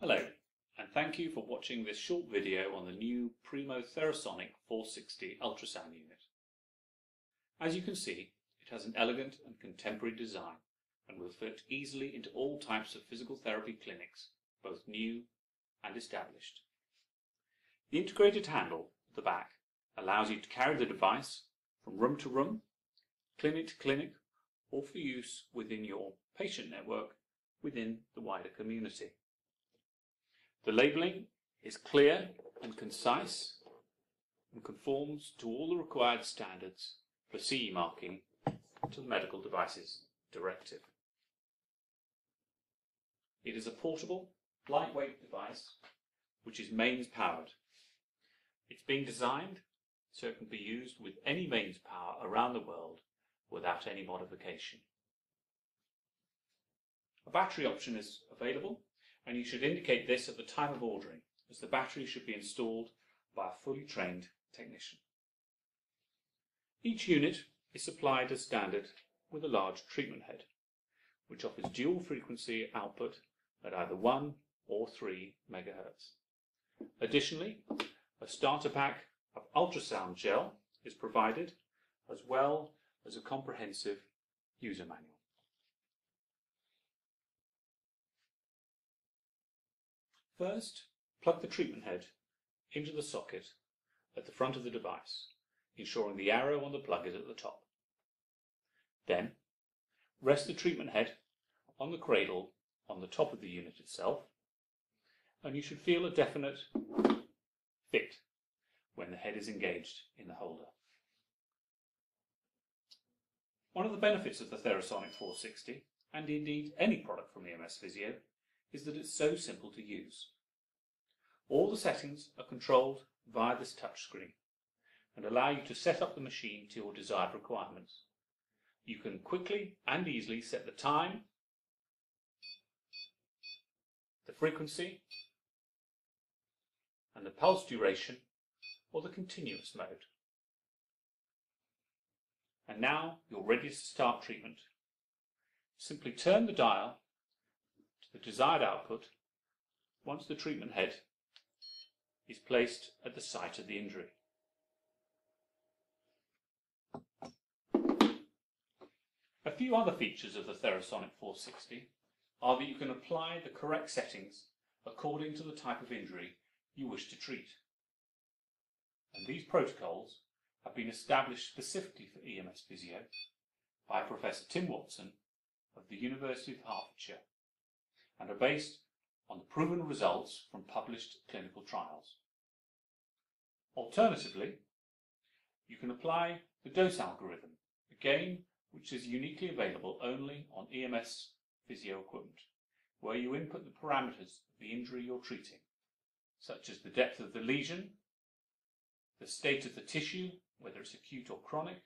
Hello, and thank you for watching this short video on the new Primo Therasonic 460 ultrasound unit. As you can see, it has an elegant and contemporary design and will fit easily into all types of physical therapy clinics, both new and established. The integrated handle at the back allows you to carry the device from room to room, clinic to clinic, or for use within your patient network within the wider community. The labelling is clear and concise and conforms to all the required standards for CE marking to the Medical Devices Directive. It is a portable, lightweight device which is mains powered. It's being designed so it can be used with any mains power around the world without any modification. A battery option is available, and you should indicate this at the time of ordering, as the battery should be installed by a fully trained technician. Each unit is supplied as standard with a large treatment head, which offers dual frequency output at either 1 or 3 MHz. Additionally, a starter pack of ultrasound gel is provided, as well as a comprehensive user manual. First, plug the treatment head into the socket at the front of the device, ensuring the arrow on the plug is at the top. Then, rest the treatment head on the cradle on the top of the unit itself, and you should feel a definite fit when the head is engaged in the holder. One of the benefits of the Therasonic 460, and indeed any product from EMS Physio, is that it's so simple to use. All the settings are controlled via this touchscreen and allow you to set up the machine to your desired requirements. You can quickly and easily set the time, the frequency, and the pulse duration or the continuous mode. And now you're ready to start treatment. Simply turn the dial to the desired output once the treatment head is placed at the site of the injury. A few other features of the Therasonic 460 are that you can apply the correct settings according to the type of injury you wish to treat. And these protocols have been established specifically for EMS Physio by Professor Tim Watson of the University of Hertfordshire, and are based on the proven results from published clinical trials. Alternatively, you can apply the dose algorithm, again, which is uniquely available only on EMS Physio equipment, where you input the parameters of the injury you're treating, such as the depth of the lesion, the state of the tissue, whether it's acute or chronic,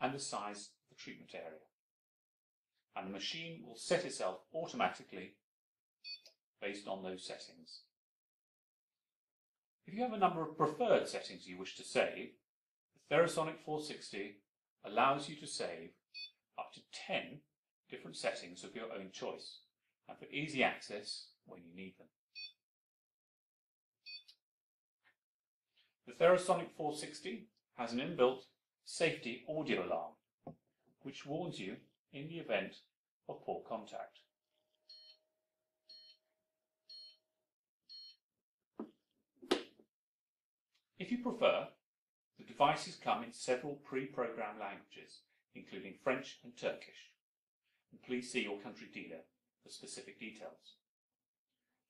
and the size of the treatment area. And the machine will set itself automatically based on those settings. If you have a number of preferred settings you wish to save, the Therasonic 460 allows you to save up to 10 different settings of your own choice, and for easy access when you need them. The Therasonic 460 has an inbuilt safety audio alarm, which warns you in the event of poor contact. If you prefer, the devices come in several pre-programmed languages, including French and Turkish, and please see your country dealer for specific details.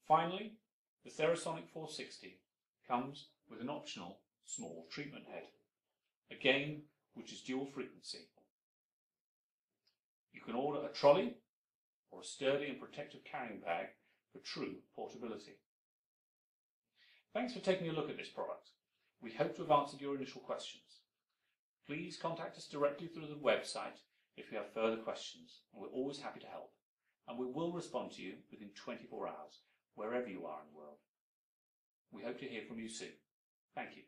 Finally, the Therasonic 460 comes with an optional small treatment head, again, which is dual frequency. You can order a trolley or a sturdy and protective carrying bag for true portability. Thanks for taking a look at this product. We hope to have answered your initial questions. Please contact us directly through the website if you have further questions, and we're always happy to help. And we will respond to you within 24 hours, wherever you are in the world. We hope to hear from you soon. Thank you.